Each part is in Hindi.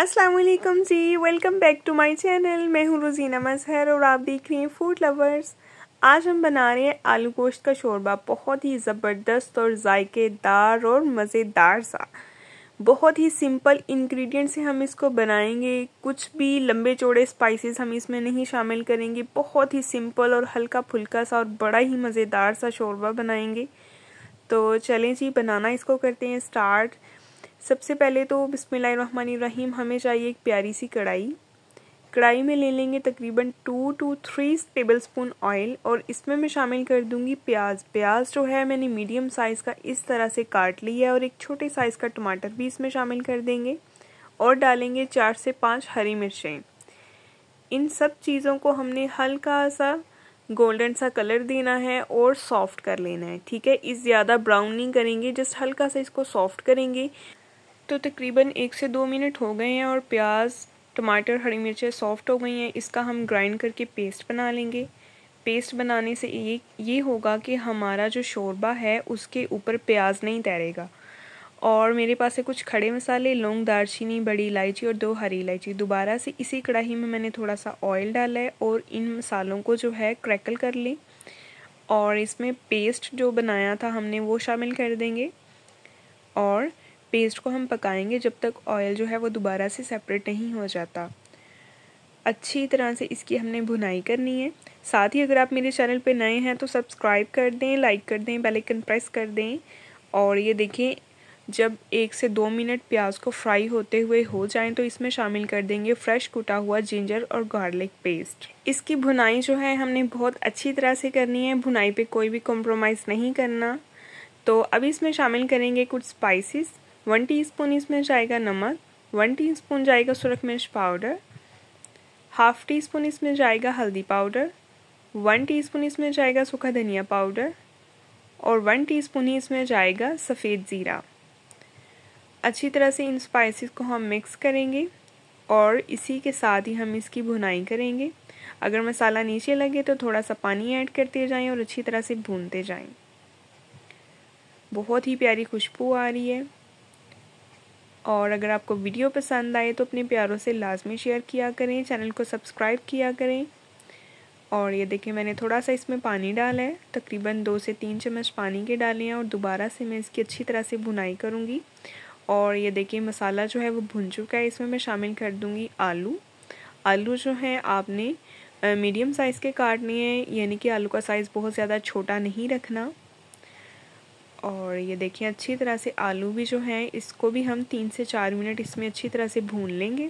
अस्सलामुअलैकुम जी, welcome back to my channel. मैं हूँ रुज़ीना मज़हर और आप देख रही हैं फूड लवर्स। आज हम बना रहे हैं आलू गोश्त का शोरबा, बहुत ही ज़बरदस्त और जायकेदार और मज़ेदार सा। बहुत ही सिंपल इंग्रेडिएंट से हम इसको बनाएंगे, कुछ भी लंबे चौड़े स्पाइसेस हम इसमें नहीं शामिल करेंगे। बहुत ही सिंपल और हल्का फुल्का सा और बड़ा ही मज़ेदार सा शोरबा बनाएंगे। तो चलें जी, बनाना इसको करते हैं स्टार्ट। सबसे पहले तो बिस्मिल्लाहिर्रहमानिर्रहीम हमें चाहिए एक प्यारी सी कढ़ाई। कढ़ाई में ले लेंगे तकरीबन 2 to 3 टेबलस्पून ऑयल और इसमें मैं शामिल कर दूंगी प्याज। प्याज जो है मैंने मीडियम साइज़ का इस तरह से काट लिया है और एक छोटे साइज़ का टमाटर भी इसमें शामिल कर देंगे और डालेंगे 4 से 5 हरी मिर्चें। इन सब चीज़ों को हमने हल्का सा गोल्डन सा कलर देना है और सॉफ्ट कर लेना है, ठीक है। इस ज़्यादा ब्राउन नहीं करेंगे, जस्ट हल्का सा इसको सॉफ्ट करेंगे। तो तकरीबन 1 से 2 मिनट हो गए हैं और प्याज, टमाटर, हरी मिर्चें सॉफ्ट हो गई हैं। इसका हम ग्राइंड करके पेस्ट बना लेंगे। पेस्ट बनाने से ये होगा कि हमारा जो शोरबा है उसके ऊपर प्याज नहीं तैरेगा। और मेरे पास है कुछ खड़े मसाले, लौंग, दालचीनी, बड़ी इलायची और 2 हरी इलायची। दोबारा से इसी कढ़ाई में मैंने थोड़ा सा ऑयल डाला है और इन मसालों को जो है क्रैकल कर लें और इसमें पेस्ट जो बनाया था हमने वो शामिल कर देंगे और पेस्ट को हम पकाएंगे जब तक ऑयल जो है वो दोबारा से सेपरेट नहीं हो जाता। अच्छी तरह से इसकी हमने भुनाई करनी है। साथ ही अगर आप मेरे चैनल पे नए हैं तो सब्सक्राइब कर दें, लाइक कर दें, बेल आइकन प्रेस कर दें। और ये देखिए, जब 1 से 2 मिनट प्याज को फ्राई होते हुए हो जाएं तो इसमें शामिल कर देंगे फ्रेश कुटा हुआ जिंजर और गार्लिक पेस्ट। इसकी भुनाई जो है हमने बहुत अच्छी तरह से करनी है, भुनाई पर कोई भी कॉम्प्रोमाइज़ नहीं करना। तो अब इसमें शामिल करेंगे कुछ स्पाइसेस। 1 टीस्पून इसमें जाएगा नमक, 1 टीस्पून जाएगा सुरख मिर्च पाउडर, हाफ टीस्पून इसमें जाएगा हल्दी पाउडर, 1 टीस्पून इसमें जाएगा सूखा धनिया पाउडर और 1 टीस्पून ही इसमें जाएगा सफ़ेद ज़ीरा। अच्छी तरह से इन स्पाइसेस को हम मिक्स करेंगे और इसी के साथ ही हम इसकी भुनाई करेंगे। अगर मसाला नीचे लगे तो थोड़ा सा पानी ऐड करते जाएँ और अच्छी तरह से भूनते जाएँ। बहुत ही प्यारी खुशबू आ रही है। और अगर आपको वीडियो पसंद आए तो अपने प्यारों से लाजमी शेयर किया करें, चैनल को सब्सक्राइब किया करें। और ये देखिए, मैंने थोड़ा सा इसमें पानी डाला है, तकरीबन 2 से 3 चम्मच पानी के डाले हैं और दोबारा से मैं इसकी अच्छी तरह से भुनाई करूँगी। और ये देखिए, मसाला जो है वो भुन चुका है। इसमें मैं शामिल कर दूँगी आलू। आलू जो है आपने मीडियम साइज़ के काटने हैं, यानी कि आलू का साइज़ बहुत ज़्यादा छोटा नहीं रखना। और ये देखिए, अच्छी तरह से आलू भी जो हैं इसको भी हम 3 से 4 मिनट इसमें अच्छी तरह से भून लेंगे।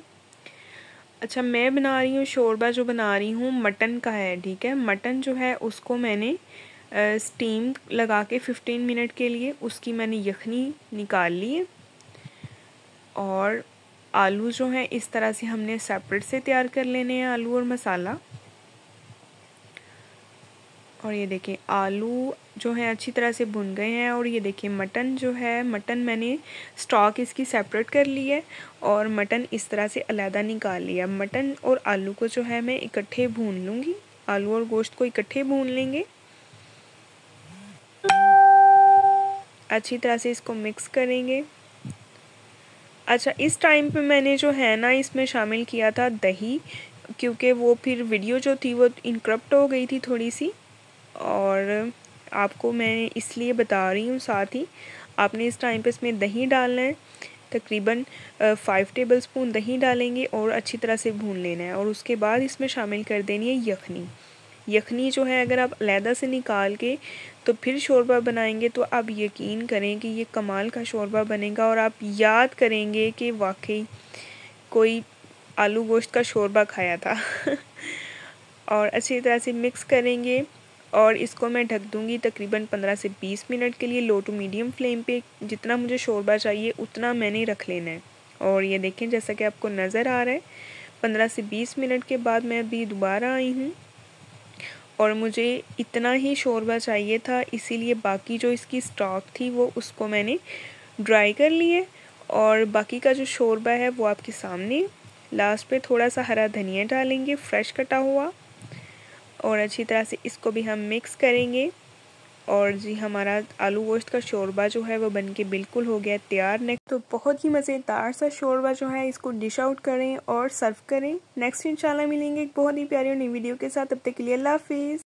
अच्छा, मैं बना रही हूँ शोरबा, जो बना रही हूँ मटन का है, ठीक है। मटन जो है उसको मैंने स्टीम लगा के 15 मिनट के लिए उसकी मैंने यखनी निकाल ली है। और आलू जो है इस तरह से हमने सेपरेट से तैयार कर लेने हैं, आलू और मसाला। और ये देखें, आलू जो है अच्छी तरह से भुन गए हैं। और ये देखिए, मटन जो है, मटन मैंने स्टॉक इसकी सेपरेट कर ली है और मटन इस तरह से अलहदा निकाल लिया। मटन और आलू को जो है मैं इकट्ठे भून लूँगी, आलू और गोश्त को इकट्ठे भून लेंगे। अच्छी तरह से इसको मिक्स करेंगे। अच्छा, इस टाइम पे मैंने जो है ना इसमें शामिल किया था दही, क्योंकि वो फिर वीडियो जो थी वो इनक्रप्ट हो गई थी थोड़ी सी, और आपको मैं इसलिए बता रही हूँ। साथ ही आपने इस टाइम पे इसमें दही डालना है, तकरीबन 5 टेबलस्पून दही डालेंगे और अच्छी तरह से भून लेना है। और उसके बाद इसमें शामिल कर देनी है यखनी। यखनी जो है अगर आप अलहदा से निकाल के तो फिर शोरबा बनाएंगे तो आप यकीन करें कि ये कमाल का शोरबा बनेगा और आप याद करेंगे कि वाकई कोई आलू गोश्त का शोरबा खाया था। और अच्छी तरह से मिक्स करेंगे और इसको मैं ढक दूंगी तकरीबन 15 से 20 मिनट के लिए, लो टू मीडियम फ्लेम पे। जितना मुझे शोरबा चाहिए उतना मैंने रख लेना है। और ये देखें, जैसा कि आपको नज़र आ रहा है, 15 से 20 मिनट के बाद मैं अभी दोबारा आई हूँ और मुझे इतना ही शोरबा चाहिए था, इसीलिए बाकी जो इसकी स्टॉक थी वो उसको मैंने ड्राई कर ली है। और बाकी का जो शोरबा है वो आपके सामने। लास्ट पे थोड़ा सा हरा धनिया डालेंगे, फ्रेश कटा हुआ, और अच्छी तरह से इसको भी हम मिक्स करेंगे। और जी हमारा आलू गोश्त का शोरबा जो है वो बनके बिल्कुल हो गया तैयार। नेक्स्ट तो बहुत ही मज़ेदार सा शोरबा जो है इसको डिश आउट करें और सर्व करें। नेक्स्ट इंशाल्लाह मिलेंगे एक बहुत ही प्यारी नई वीडियो के साथ, तब तक के लिए अल्लाह हाफिज़।